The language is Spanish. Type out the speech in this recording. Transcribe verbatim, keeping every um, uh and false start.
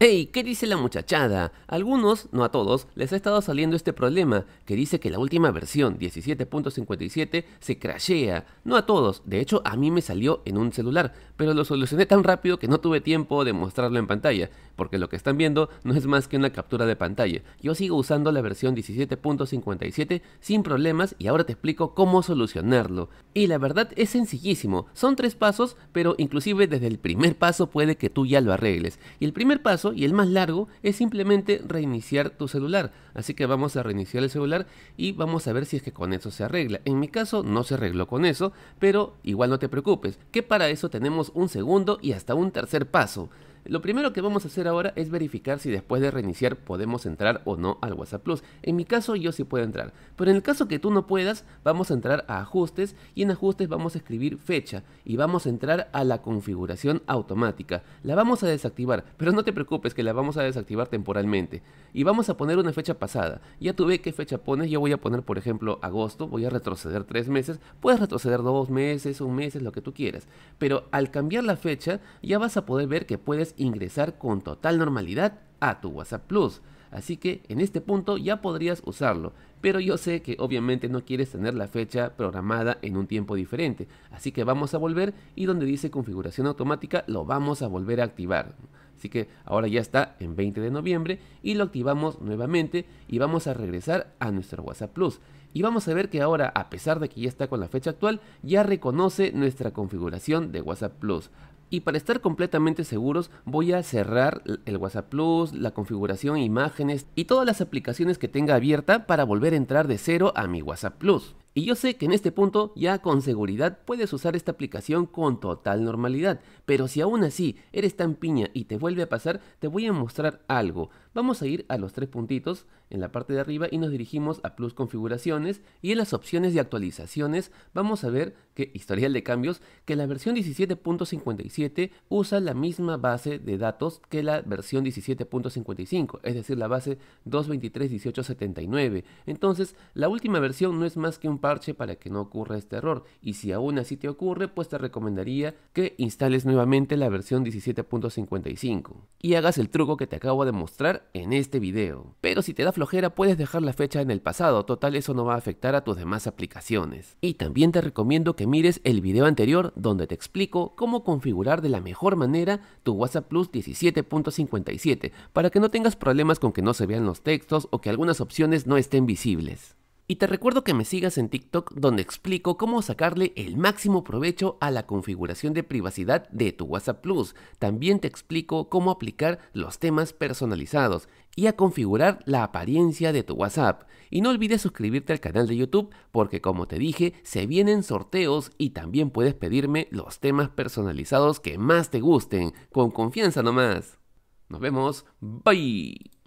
Hey, ¿qué dice la muchachada? A algunos, no a todos, les ha estado saliendo este problema que dice que la última versión diecisiete punto cincuenta y siete se crashea. No a todos, de hecho a mí me salió en un celular, pero lo solucioné tan rápido que no tuve tiempo de mostrarlo en pantalla, porque lo que están viendo no es más que una captura de pantalla. Yo sigo usando la versión diecisiete punto cincuenta y siete sin problemas y ahora te explico cómo solucionarlo. Y la verdad es sencillísimo, son tres pasos, pero inclusive desde el primer paso puede que tú ya lo arregles. Y el primer paso, y el más largo, es simplemente reiniciar tu celular. Así que vamos a reiniciar el celular y vamos a ver si es que con eso se arregla. En mi caso no se arregló con eso, pero igual no te preocupes, que para eso tenemos un segundo y hasta un tercer paso. Lo primero que vamos a hacer ahora es verificar si después de reiniciar podemos entrar o no al WhatsApp Plus. En mi caso yo sí puedo entrar, pero en el caso que tú no puedas, vamos a entrar a ajustes y en ajustes vamos a escribir fecha y vamos a entrar a la configuración automática. La vamos a desactivar, pero no te preocupes que la vamos a desactivar temporalmente y vamos a poner una fecha pasada. Ya tú ve qué fecha pones, yo voy a poner por ejemplo agosto, voy a retroceder tres meses, puedes retroceder dos meses, un mes, lo que tú quieras, pero al cambiar la fecha ya vas a poder ver que puedes ingresar con total normalidad a tu WhatsApp Plus. Así que en este punto ya podrías usarlo, pero yo sé que obviamente no quieres tener la fecha programada en un tiempo diferente, así que vamos a volver y donde dice configuración automática lo vamos a volver a activar. Así que ahora ya está en veinte de noviembre y lo activamos nuevamente y vamos a regresar a nuestro WhatsApp Plus. Y vamos a ver que ahora, a pesar de que ya está con la fecha actual, ya reconoce nuestra configuración de WhatsApp Plus. Y para estar completamente seguros voy a cerrar el WhatsApp Plus, la configuración, imágenes y todas las aplicaciones que tenga abierta para volver a entrar de cero a mi WhatsApp Plus. Y yo sé que en este punto ya con seguridad puedes usar esta aplicación con total normalidad, pero si aún así eres tan piña y te vuelve a pasar, te voy a mostrar algo. Vamos a ir a los tres puntitos en la parte de arriba y nos dirigimos a Plus Configuraciones y en las opciones de actualizaciones vamos a ver que historial de cambios, que la versión diecisiete punto cincuenta y siete usa la misma base de datos que la versión diecisiete punto cincuenta y cinco, es decir la base doscientos veintitrés punto dieciocho punto setenta y nueve. Entonces la última versión no es más que un par para que no ocurra este error, y si aún así te ocurre pues te recomendaría que instales nuevamente la versión diecisiete punto cincuenta y cinco y hagas el truco que te acabo de mostrar en este video. Pero si te da flojera puedes dejar la fecha en el pasado, total eso no va a afectar a tus demás aplicaciones. Y también te recomiendo que mires el video anterior donde te explico cómo configurar de la mejor manera tu WhatsApp Plus diecisiete punto cincuenta y siete para que no tengas problemas con que no se vean los textos o que algunas opciones no estén visibles. Y te recuerdo que me sigas en TikTok donde explico cómo sacarle el máximo provecho a la configuración de privacidad de tu WhatsApp Plus. También te explico cómo aplicar los temas personalizados y a configurar la apariencia de tu WhatsApp. Y no olvides suscribirte al canal de YouTube porque como te dije, se vienen sorteos y también puedes pedirme los temas personalizados que más te gusten. Con confianza nomás. Nos vemos. Bye.